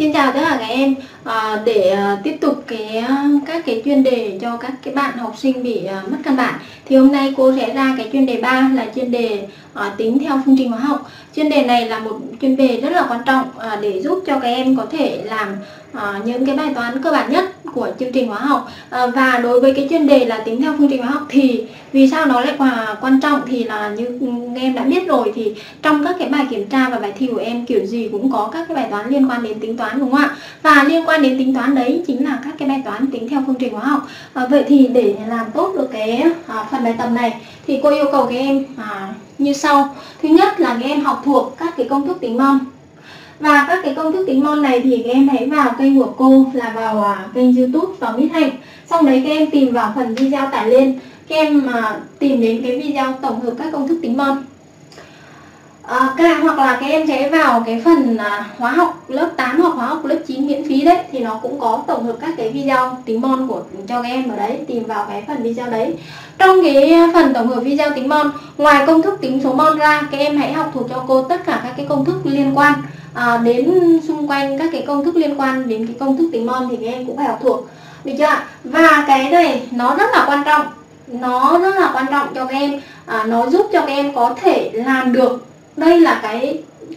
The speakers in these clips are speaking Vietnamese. Xin chào tất cả các em. Để tiếp tục các chuyên đề cho các bạn học sinh bị mất căn bản thì hôm nay cô sẽ ra chuyên đề 3 là chuyên đề tính theo phương trình hóa học. Chuyên đề này là một chuyên đề rất là quan trọng để giúp cho các em có thể làm những bài toán cơ bản nhất của chương trình hóa học. Và đối với chuyên đề là tính theo phương trình hóa học thì vì sao nó lại quan trọng thì là như em đã biết rồi, thì trong các bài kiểm tra và bài thi của em kiểu gì cũng có các bài toán liên quan đến tính toán, đúng không ạ? Và liên quan đến tính toán đấy chính là các bài toán tính theo phương trình hóa học. Vậy thì để làm tốt được phần bài tập này thì cô yêu cầu các em như sau. Thứ nhất là các em học thuộc các công thức tính mol. Và các công thức tính mol này thì các em hãy vào kênh của cô là vào kênh YouTube và Ms Hạnh. Xong đấy các em tìm vào phần video tải lên, các em tìm đến video tổng hợp các công thức tính mol. Hoặc là các em sẽ vào phần hóa học lớp 8 hoặc hóa học lớp 9 miễn phí đấy, thì nó cũng có tổng hợp các video tính mol của cho các em ở đấy, tìm vào phần video đấy. Trong phần tổng hợp video tính mol, ngoài công thức tính số mol ra, các em hãy học thuộc cho cô tất cả các công thức liên quan đến xung quanh các công thức liên quan đến công thức tính mol thì các em cũng phải học thuộc, được chưa ạ? Và này nó rất là quan trọng, cho các em, nó giúp cho các em có thể làm được. Đây là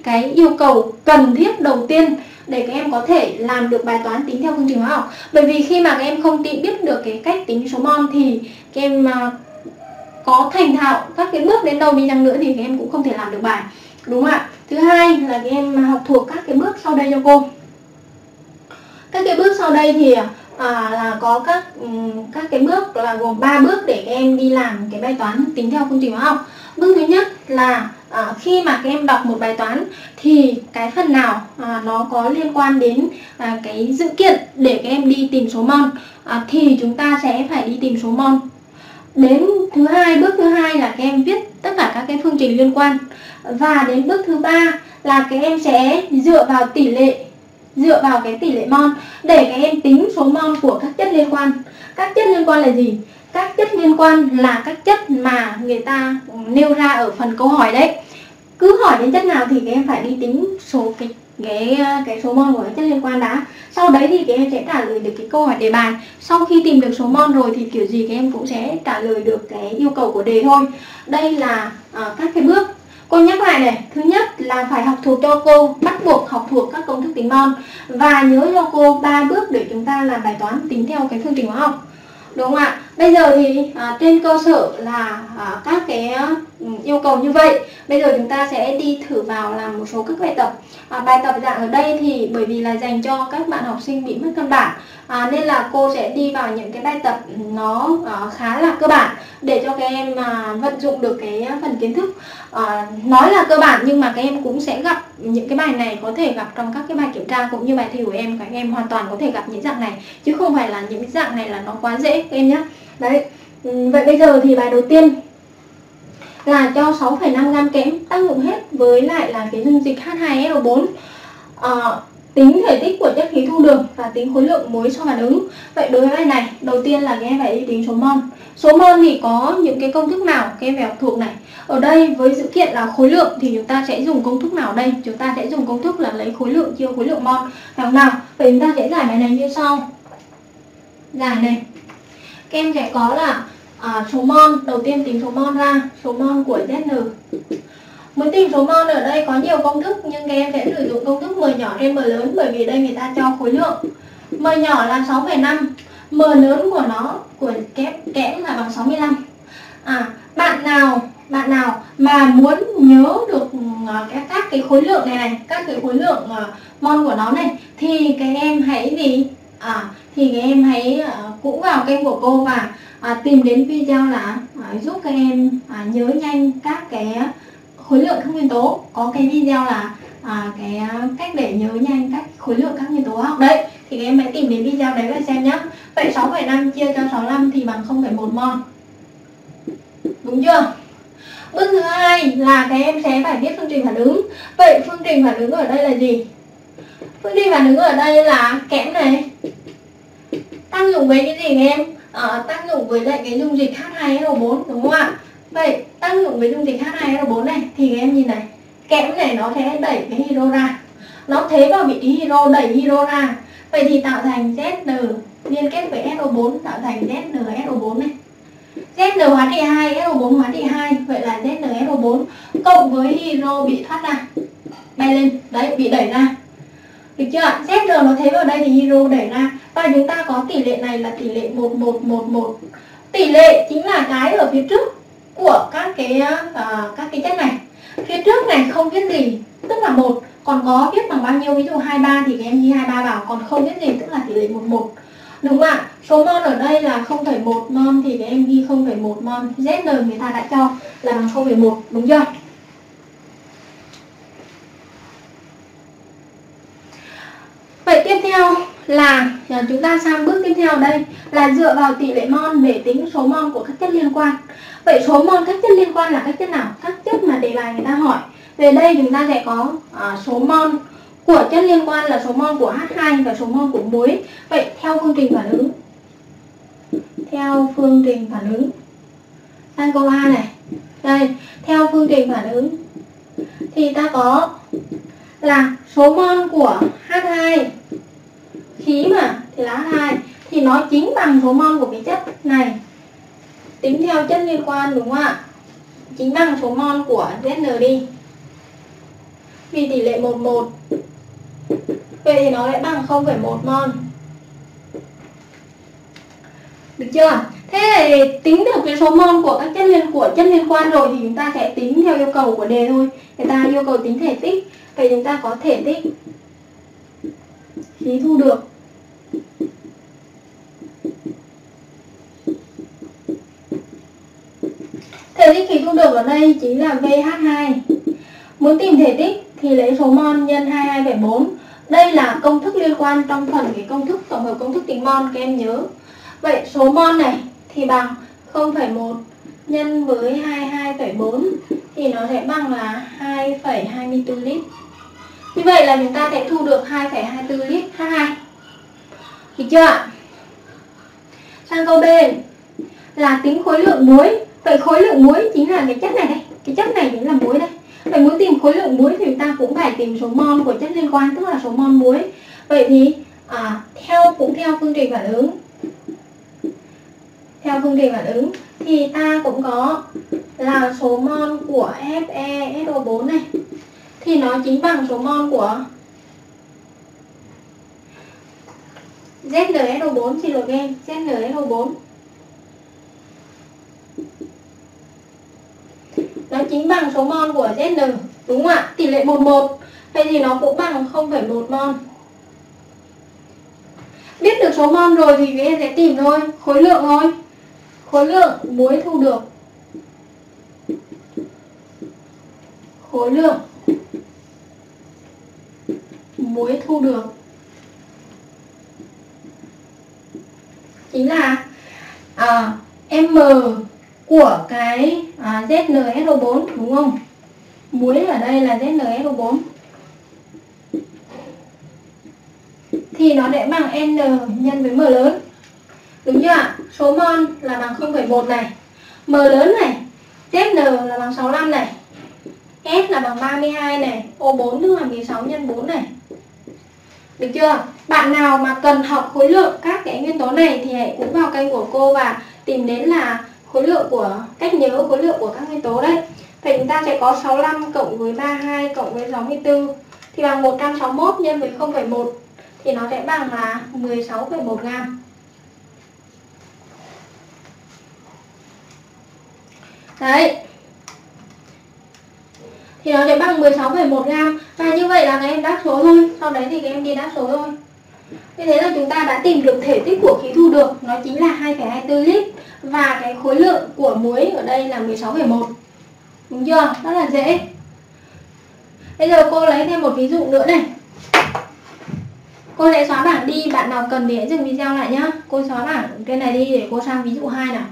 cái yêu cầu cần thiết đầu tiên để các em có thể làm được bài toán tính theo phương trình hóa học. Bởi vì khi mà các em không biết được cách tính số mol thì các em có thành thạo các bước đến đâu đi chăng nữa thì các em cũng không thể làm được bài, đúng không ạ? Thứ hai là các em học thuộc các bước sau đây cho cô. Các bước sau đây thì là có các bước là gồm 3 bước để các em đi làm bài toán tính theo phương trình hóa học. Bước thứ nhất là khi mà các em đọc một bài toán thì phần nào nó có liên quan đến dữ kiện để các em đi tìm số mol thì chúng ta sẽ phải đi tìm số mol. Đến bước thứ hai là các em viết tất cả các phương trình liên quan. Và đến bước thứ ba là các em sẽ dựa vào tỷ lệ, tỷ lệ mol để các em tính số mol của các chất liên quan. Các chất liên quan là gì? Các chất liên quan là các chất mà người ta nêu ra ở phần câu hỏi đấy. Cứ hỏi đến chất nào thì các em phải đi tính số số mol của các chất liên quan đã. Sau đấy thì các em sẽ trả lời được câu hỏi đề bài. Sau khi tìm được số mol rồi thì kiểu gì các em cũng sẽ trả lời được yêu cầu của đề thôi. Đây là các bước. Cô nhắc lại này, thứ nhất là phải học thuộc cho cô, bắt buộc học thuộc các công thức tính mol. Và nhớ cho cô 3 bước để chúng ta làm bài toán tính theo phương trình hóa học, đúng không ạ? Bây giờ thì trên cơ sở là các yêu cầu như vậy, bây giờ chúng ta sẽ đi thử vào làm một số các bài tập. Bài tập dạng ở đây thì bởi vì là dành cho các bạn học sinh bị mất căn bản nên là cô sẽ đi vào những bài tập nó khá là cơ bản để cho các em vận dụng được phần kiến thức. Nói là cơ bản nhưng mà các em cũng sẽ gặp những bài này, có thể gặp trong các bài kiểm tra cũng như bài thi của em. Các em hoàn toàn có thể gặp những dạng này chứ không phải là những dạng này là nó quá dễ các em nhé. Đấy. Vậy bây giờ thì bài đầu tiên là cho 6,5 g kẽm tác dụng hết với lại là dung dịch H2SO4. Tính thể tích của chất khí thu được và tính khối lượng muối cho phản ứng. Vậy đối với bài này, đầu tiên là các em phải đi tính số mol. Số mol thì có những công thức nào các em phải học thuộc này. Ở đây với dữ kiện là khối lượng thì chúng ta sẽ dùng công thức nào đây? Chúng ta sẽ dùng công thức là lấy khối lượng chia khối lượng mol. Phải không nào? Vậy chúng ta sẽ giải bài này như sau. Giải này, các em sẽ có là số mol, đầu tiên tính số mol ra, số mol của ZN. Muốn tìm số mol ở đây có nhiều công thức nhưng các em sẽ sử dụng công thức m nhỏ trên m lớn, bởi vì đây người ta cho khối lượng. M nhỏ là 6,5, m lớn của nó kẽm là bằng 65. Bạn nào mà muốn nhớ được các khối lượng này các khối lượng mol của nó này thì các em hãy cũng vào kênh của cô và tìm đến video là giúp các em nhớ nhanh các khối lượng các nguyên tố. Có video là cách để nhớ nhanh các khối lượng các nguyên tố hóa học đấy, thì các em hãy tìm đến video đấy và xem nhé. Vậy 6,5 chia cho 65 thì bằng 0,1 mol, đúng chưa? Bước thứ hai là các em sẽ phải viết phương trình phản ứng. Vậy phương trình phản ứng ở đây là gì? Phương trình phản ứng ở đây là kẽm này tác dụng với cái gì các em? Tác dụng với lại dung dịch H2SO4, đúng không ạ? Vậy tác dụng với dung dịch H2SO4 này thì các em nhìn này, kẽm này nó sẽ đẩy hydro ra. nó thế vào vị trí hydro, đẩy hydro ra. Vậy thì tạo thành ZN liên kết với SO4, tạo thành ZnSO4 này. ZN hóa trị 2, SO4 hóa trị 2, vậy là ZnSO4 cộng với hydro bị thoát ra, bay lên, đấy, bị đẩy ra. Được chưa ạ? ZN nó thế vào đây thì hydro đẩy ra. Và chúng ta có tỷ lệ này là tỷ lệ 1111. Tỷ lệ chính là cái ở phía trước của các cái chất này. Phía trước này không viết gì, tức là 1, còn có viết bằng bao nhiêu, ví dụ 23 thì các em ghi 23 vào, còn không viết gì tức là tỷ lệ 11. Đúng không ạ? Số mol ở đây là 0,1 mol thì các em ghi 0,1 mol. ZN người ta đã cho là bằng 0,1, đúng chưa? Vậy tiếp theo là chúng ta sang bước tiếp theo đây là dựa vào tỷ lệ mol để tính số mol của các chất liên quan. Vậy số mol các chất liên quan là các chất nào? Các chất mà đề bài người ta hỏi. Về đây chúng ta sẽ có số mol của chất liên quan là số mol của H2 và số mol của muối. Vậy theo phương trình phản ứng. Theo phương trình phản ứng. Sang câu A này. Đây, theo phương trình phản ứng thì ta có là số mol của H2 khí mà thì là H2 thì nó chính bằng số mol của cái chất này. Tính theo chất liên quan đúng không ạ? Chính bằng số mol của ZN đi. Vì tỷ lệ 11. Vậy thì nó lại bằng 0,1 mol. Được chưa? Thế thì tính được cái số mol của các chất liên quan rồi thì chúng ta sẽ tính theo yêu cầu của đề thôi. Người ta yêu cầu tính thể tích. Vậy chúng ta có thể tích khí thu được ở đây chính là VH2. Muốn tìm thể tích thì lấy số mol nhân 22,4. Đây là công thức liên quan trong phần cái công thức tổng hợp công thức tính mol, các em nhớ. Vậy số mol này thì bằng 0,1 nhân với 22,4 thì nó sẽ bằng là 2,24 lít. Như vậy là chúng ta sẽ thu được 2,24 lít H2. Được chưa ạ? Sang câu B là tính khối lượng muối. Vậy khối lượng muối chính là cái chất này đây. Cái chất này chính là muối đây. Vậy muốn tìm khối lượng muối thì ta cũng phải tìm số mol của chất liên quan, tức là số mol muối. Vậy thì theo phương trình phản ứng. Theo phương trình phản ứng thì ta cũng có là số mol của FeSO4 này thì nó chính bằng số mol của ZnSO4, xin lỗi em, ZnSO4. Nó chính bằng số mol của ZN, đúng không ạ? Tỷ lệ 11. Vậy thì nó cũng bằng 0,1 mol. Biết được số mol rồi thì các em sẽ tìm thôi, khối lượng thôi. Khối lượng muối thu được. Khối lượng muối thu được chính là M của cái ZnSO4, đúng không? Muối ở đây là ZnSO4 thì nó sẽ bằng N nhân với M lớn, đúng chưa ạ? Số mol là bằng 0,1 này, M lớn này, Zn là bằng 65 này, S là bằng 32 này, O4 tức là 16 nhân 4 này. Được chưa? Bạn nào mà cần học khối lượng các cái nguyên tố này thì hãy cũng vào kênh của cô và tìm đến là khối lượng của cách nhớ khối lượng của các nguyên tố đấy. Vậy chúng ta sẽ có 65 cộng với 32 cộng với 64 thì bằng 161 nhân với 0,1 thì nó sẽ bằng là 16,1 gam. Đấy. Thì nó sẽ bằng 16,1 gam. Và như vậy là các em đáp số thôi. Sau đấy thì các em đi đáp số thôi. Như thế là chúng ta đã tìm được thể tích của khí thu được. Nó chính là 2,24 lít. Và cái khối lượng của muối ở đây là 16,1. Đúng chưa? Rất là dễ. Bây giờ cô lấy thêm một ví dụ nữa này. Cô sẽ xóa bảng đi. Bạn nào cần thì hãy dừng video lại nhá. Cô xóa bảng trên này đi để cô sang ví dụ 2 nào.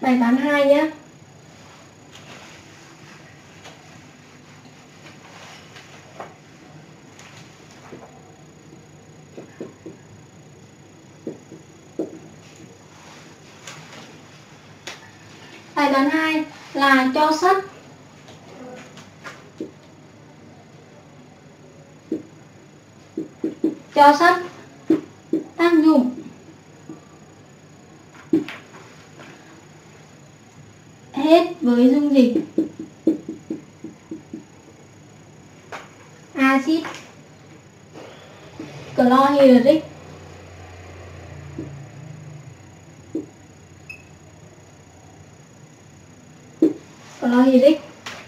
bài bán 2 nhé. Bài bán 2 là cho sắt tác dụng hết với dung dịch axit clohydric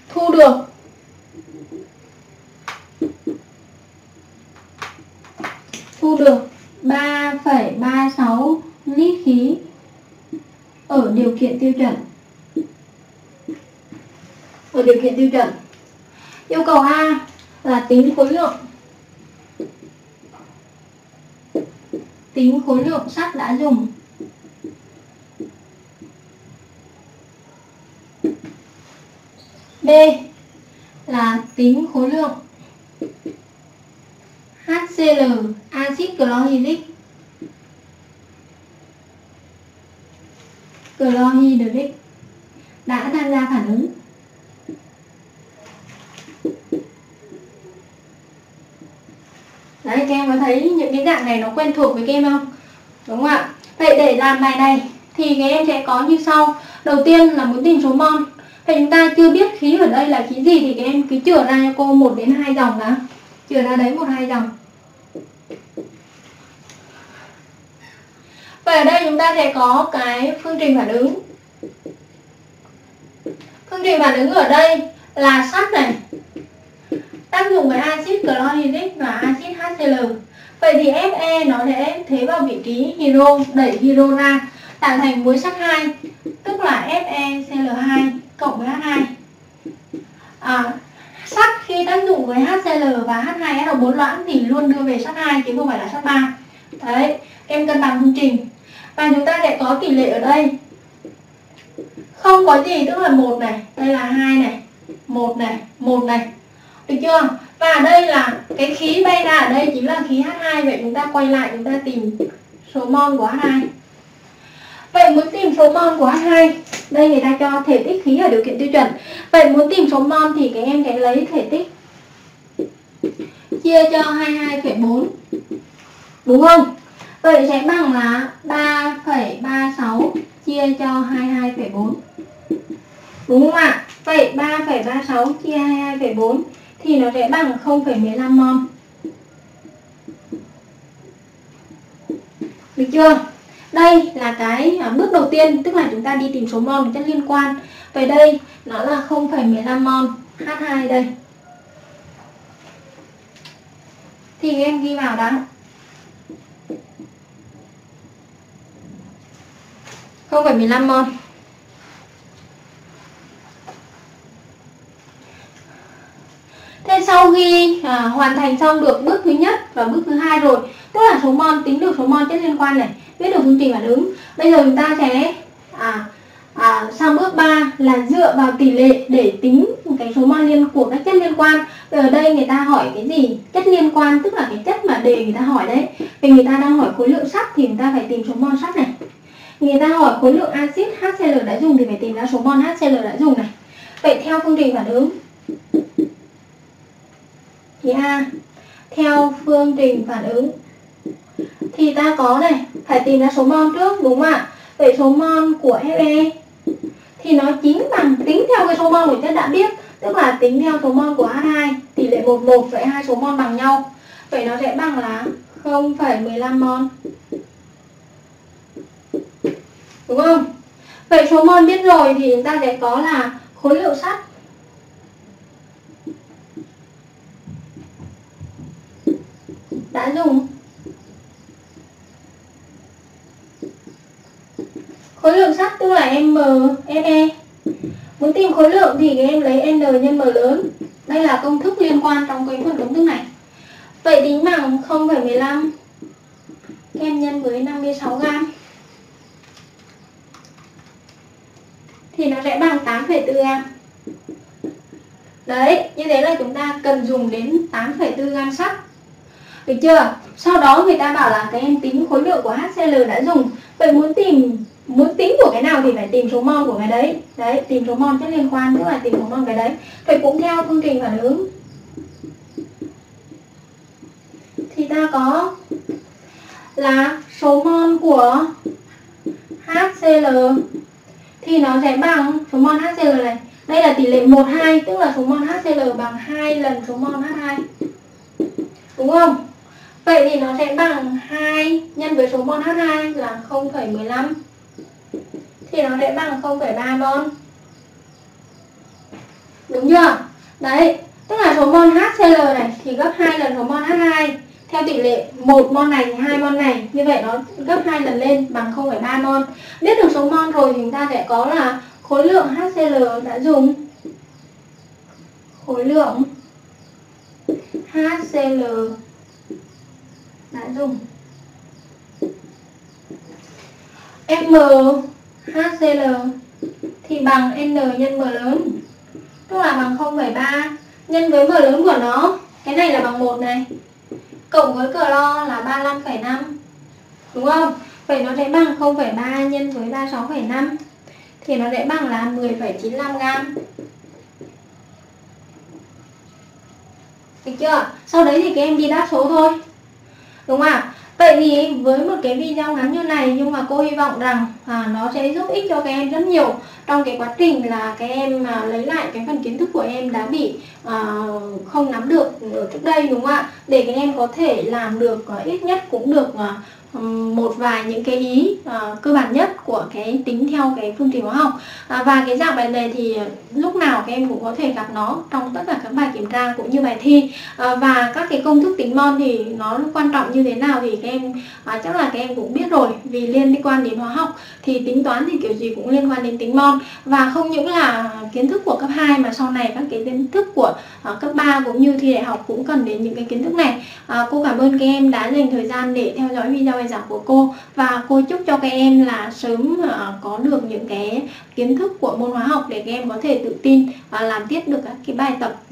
thu được ở điều kiện tiêu chuẩn. Yêu cầu A là tính khối lượng sắt đã dùng . B là tính khối lượng HCl axit clohydric đã tham gia phản ứng. Đấy, các em có thấy những cái dạng này nó quen thuộc với các em không? Đúng không ạ? Vậy để làm bài này thì các em sẽ có như sau. Đầu tiên là muốn tìm số mol. Vậy chúng ta chưa biết khí ở đây là khí gì thì các em cứ chừa ra cho cô 1 đến 2 dòng đã. Chừa ra đấy 1-2 dòng. Và ở đây chúng ta sẽ có cái phương trình phản ứng. Phương trình phản ứng ở đây là sắt này tác dụng với axit clohydric và axit HCl. Vậy thì Fe nó sẽ thế vào vị trí hydro, đẩy hydro ra tạo thành muối sắt 2, tức là FeCl2 cộng với H2. Sắt khi tác dụng với HCl và H2SO4 loãng thì luôn đưa về sắt 2 chứ không phải là sắt 3. Đấy, em cân bằng phương trình. Và chúng ta sẽ có tỷ lệ ở đây không có gì, tức là 1 này, đây là 2 này, 1 này, 1 này. Được chưa? Và đây là cái khí bay ra ở đây chính là khí H2. Vậy chúng ta quay lại chúng ta tìm số mol của H2. Vậy muốn tìm số mol của H2, đây người ta cho thể tích khí ở điều kiện tiêu chuẩn. Vậy muốn tìm số mol thì các em sẽ lấy thể tích chia cho 22,4. Đúng không? Vậy sẽ bằng là 3,36 chia cho 22,4. Đúng không ạ? Vậy 3,36 chia 22,4 thì nó sẽ bằng 0,15 mol. Được chưa? Đây là cái bước đầu tiên, tức là chúng ta đi tìm số mol chất liên quan. Vậy đây nó là 0,15 mol H2 đây. Thì em ghi vào đã. 0,15 mol. Thế sau khi hoàn thành xong được bước thứ nhất và bước thứ hai rồi, tức là số mol, tính được số mol chất liên quan này, biết được phương trình phản ứng. Bây giờ chúng ta sẽ sang bước 3 là dựa vào tỷ lệ để tính cái số mol của các chất liên quan. Ở đây người ta hỏi cái gì? Chất liên quan, tức là cái chất mà đề người ta hỏi đấy. Vì người ta đang hỏi khối lượng sắt thì người ta phải tìm số mol sắt này. Người ta hỏi khối lượng axit HCl đã dùng thì phải tìm ra số mol HCl đã dùng này. Vậy theo phương trình phản ứng thì A, theo phương trình phản ứng thì ta có này, phải tìm ra số mol trước, đúng không ạ? Vậy số mol của Fe thì nó chính bằng tính theo cái số mol của chất đã biết, tức là tính theo số mol của H2, tỷ lệ 1:1, vậy hai số mol bằng nhau. Vậy nó sẽ bằng là 0,15 mol. Đúng không? Vậy số mol biết rồi thì chúng ta sẽ có là khối lượng sắt đã dùng. Khối lượng sắt tức là Fe. Muốn tìm khối lượng thì các em lấy N nhân M lớn. Đây là công thức liên quan trong cái phần công thức này. Vậy tính bằng 0,15 em nhân với 56 gram. thì nó sẽ bằng 8,4 g. Đấy, như thế là chúng ta cần dùng đến 8,4 g sắt. Được chưa? Sau đó người ta bảo là các em tính khối lượng của HCl đã dùng. Vậy muốn tính của cái nào thì phải tìm số mol của cái đấy. Đấy, tìm số mol chất liên quan, tức là tìm số mol cái đấy. Vậy cũng theo phương trình phản ứng thì ta có là số mol của HCl thì nó sẽ bằng số mol HCl này. Đây là tỷ lệ 1:2, tức là số mol HCl bằng 2 lần số mol H2. Đúng không? Vậy thì nó sẽ bằng 2 nhân với số mol H2 là 0,15. Thì nó sẽ bằng 0,3 mol. Đúng chưa? Đấy, tức là số mol HCl này thì gấp 2 lần số mol H2. Theo tỷ lệ 1 mol này, 2 mol này, như vậy nó gấp 2 lần lên bằng 0,3 mol. Biết được số mol rồi thì chúng ta sẽ có là khối lượng HCl đã dùng. Khối lượng HCl đã dùng. M HCl thì bằng N nhân M lớn, tức là bằng 0,3 nhân với M lớn của nó, cái này là bằng 1 này, cộng với clo là 35,5. Đúng không? Vậy nó sẽ bằng 0,3 nhân với 36,5 thì nó sẽ bằng là 10,95 g. Được chưa? Sau đấy thì các em đi đáp số thôi. Đúng không ạ? Vậy thì với một cái video ngắn như này, nhưng mà cô hy vọng rằng nó sẽ giúp ích cho các em rất nhiều trong cái quá trình là các em lấy lại cái phần kiến thức của em đã bị không nắm được ở trước đây, đúng không ạ? Để các em có thể làm được ít nhất cũng được một vài những cái ý cơ bản nhất của cái tính theo cái phương trình hóa học. Và cái dạng bài này thì lúc nào các em cũng có thể gặp nó trong tất cả các bài kiểm tra cũng như bài thi. Và các cái công thức tính mol thì nó quan trọng như thế nào thì các em chắc là các em cũng biết rồi, vì liên quan đến hóa học thì tính toán thì kiểu gì cũng liên quan đến tính mol. Và không những là kiến thức của cấp 2 mà sau này các cái kiến thức của cấp 3 cũng như thi đại học cũng cần đến những cái kiến thức này. Cô cảm ơn các em đã dành thời gian để theo dõi video bài giảng của cô, và cô chúc cho các em là sớm có được những cái kiến thức của môn hóa học để các em có thể tự tin làm tiếp được các cái bài tập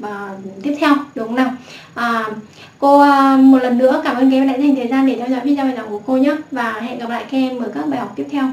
tiếp theo, đúng không nào? Cô một lần nữa cảm ơn các em đã dành thời gian để theo dõi video bài giảng của cô nhé, và hẹn gặp lại các em ở các bài học tiếp theo.